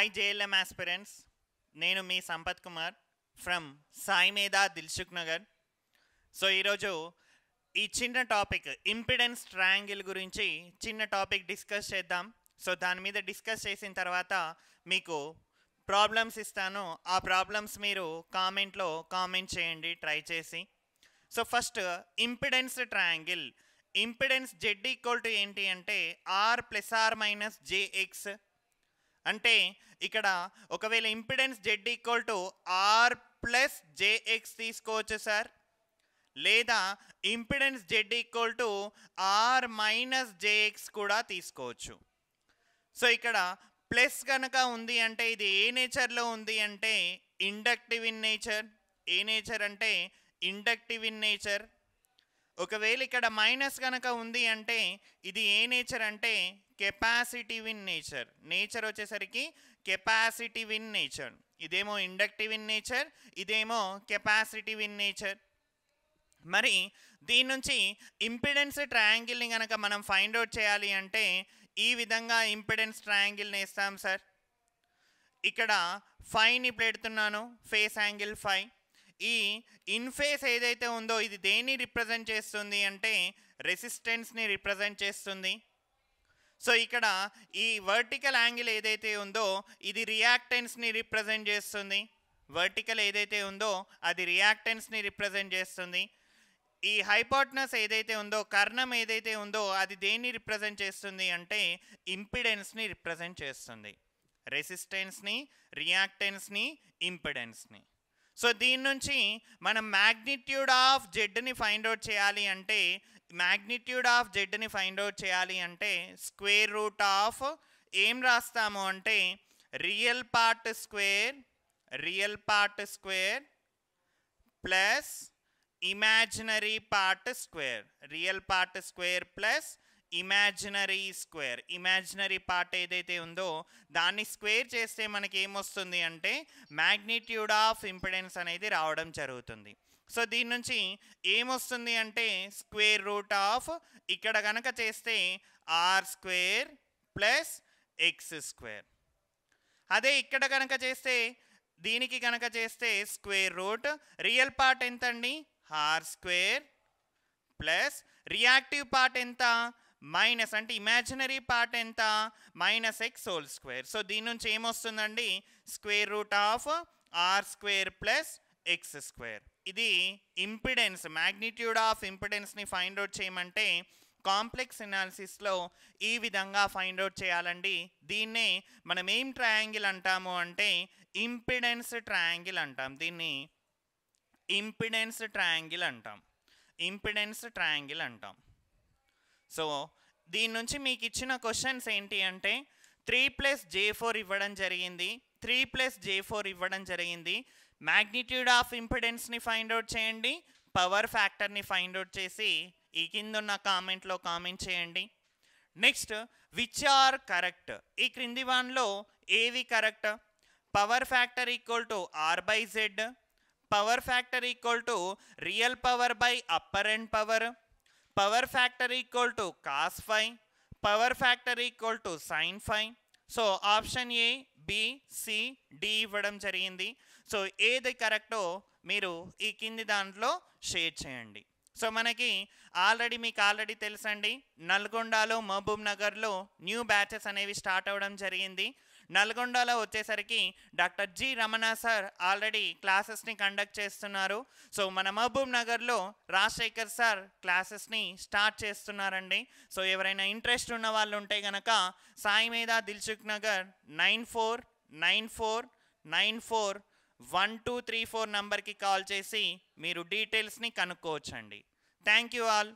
Hi JLM aspirants, Nenumi Sampat Kumar from Sai Medha Dilshuk Nagar. So, Irojo, Chinna topic, impedance triangle gurinchi, Chinna topic discuss chedam. So, Danmida discuss chesin tarvata, Miku problems istano, a problems miru, comment lo, comment cheyandi, try chesi. So, first, impedance triangle. Impedance Z equal to enti ante R plus R minus JX. అంటే ఇక్కడ ఒకవేళ impedance Z equal to R plus JX తీసుకోవచ్చు sir, లేదా impedance Z equal to R minus JX కూడా తీసుకోవచ్చు. So ఇక్కడ plus కనుక ఉంది అంటే ఇది ఏ నేచర్లో ఉంది అంటే ఇండక్టివ్ ఇన్ నేచర్. ఏ నేచర్ అంటే ఇండక్టివ్ ఇన్ నేచర్. ఒకవేళ ఇక్కడ మైనస్ కనుక ఉంది అంటే ఇది ఏ నేచర్ అంటే కెపాసిటివ్ ఇన్ నేచర్. నేచర్ వచ్చేసరికి కెపాసిటివ్ ఇన్ నేచర్. ఇదేమో ఇండక్టివ్ ఇన్ నేచర్, ఇదేమో కెపాసిటివ్ ఇన్ నేచర్. మరి దీని నుంచి ఇంపిడెన్స్ ట్రయాంగిల్ని కనుక మనం ఫైండ్ అవుట్ చేయాలి అంటే ఈ విధంగా ఇంపిడెన్స్ ట్రయాంగిల్ని వేస్తాం సార్. ఇక్కడ ఫైని పెడుతున్నాను, ఫేస్ యాంగిల్ ఫై. ఈ ఇన్ఫేస్ ఏదైతే ఉందో ఇది దేన్ని రిప్రజెంట్ చేస్తుంది అంటే రెసిస్టెన్స్ని రిప్రజెంట్ చేస్తుంది. సో ఇక్కడ ఈ వర్టికల్ యాంగిల్ ఏదైతే ఉందో ఇది రియాక్టెన్స్ని రిప్రజెంట్ చేస్తుంది. వర్టికల్ ఏదైతే ఉందో అది రియాక్టెన్స్ని రిప్రజెంట్ చేస్తుంది. ఈ హైపోటెనస్ ఏదైతే ఉందో, కర్ణం ఏదైతే ఉందో అది దేన్ని రిప్రజెంట్ చేస్తుంది అంటే ఇంపిడెన్స్ని రిప్రజెంట్ చేస్తుంది. రెసిస్టెన్స్ని, రియాక్టెన్స్ని, ఇంపిడెన్స్ని. సో దీని నుంచి మనం మ్యాగ్నిట్యూడ్ ఆఫ్ జెడ్ని ఫైండ్ అవుట్ చేయాలి అంటే స్క్వేర్ రూట్ ఆఫ్ ఏం రాస్తాము అంటే real part square plus imaginary part square. Plus imaginary part ఏదైతే ఉందో దాన్ని స్క్వేర్ చేస్తే మనకి ఏమొస్తుంది అంటే మ్యాగ్నిట్యూడ్ ఆఫ్ ఇంపిడెన్స్ అనేది రావడం జరుగుతుంది. సో దీని నుంచి ఏమొస్తుంది అంటే స్క్వేర్ రూట్ ఆఫ్, ఇక్కడ కనుక చేస్తే R square plus X square. అదే ఇక్కడ కనుక చేస్తే, దీనికి కనుక చేస్తే స్క్వేర్ రూట్. రియల్ పార్ట్ ఎంత అండి R square plus, reactive part ఎంత మైనస్, అంటే ఇమాజినరీ పార్ట్ ఎంత minus X whole square. So దీని నుంచి ఏమొస్తుందండి square root of R square plus X square. ఇది ఇంపిడెన్స్, మ్యాగ్నిట్యూడ్ ఆఫ్ ఇంపిడెన్స్ని ఫైండ్ అవుట్ చేయమంటే కాంప్లెక్స్ ఎనాలిసిస్లో ఈ విధంగా ఫైండ్ అవుట్ చేయాలండి. దీన్నే మనం ఏం ట్రయాంగిల్ అంటాము అంటే ఇంపిడెన్స్ ట్రయాంగిల్ అంటాం. సో దీని నుంచి మీకు ఇచ్చిన క్వశ్చన్స్ ఏంటి అంటే 3 ప్లస్ J4 ఇవ్వడం జరిగింది. మ్యాగ్నిట్యూడ్ ఆఫ్ ఇంపిడెన్స్ని ఫైండ్ అవుట్ చేయండి, పవర్ ఫ్యాక్టర్ని ఫైండ్ అవుట్ చేసి ఈ కింద ఉన్న కామెంట్లో కామెంట్ చేయండి. నెక్స్ట్, విచ్ ఆర్ కరెక్ట్, ఈ క్రింది వాన్లో ఏవి correct? Power factor equal to R/Z, power factor equal to real power by apparent power, power factor equal to cos phi, power factor equal to sin phi. So option A, B, C, D ఇవ్వడం జరిగింది. So ఏది కరెక్టో మీరు ఈ కింది దాంట్లో share చేయండి. So మనకి మీకు ఆల్రెడీ తెలుసండి, నల్గొండలో, మహబూబ్ నగర్లో న్యూ బ్యాచెస్ అనేవి స్టార్ట్ అవ్వడం జరిగింది. నల్గొండలో వచ్చేసరికి doctor G Ramana sir already క్లాసెస్ని కండక్ట్ చేస్తున్నారు. సో మన మహబూబ్ నగర్లో రాజశేఖర్ సార్ క్లాసెస్ని స్టార్ట్ చేస్తున్నారండి. సో ఎవరైనా ఇంట్రెస్ట్ ఉన్న వాళ్ళు ఉంటే కనుక సాయి మేధా దిల్సుఖ్ నగర్ 9494941234 నంబర్కి కాల్ చేసి మీరు డీటెయిల్స్ని కనుక్కోవచ్చండి. Thank you all.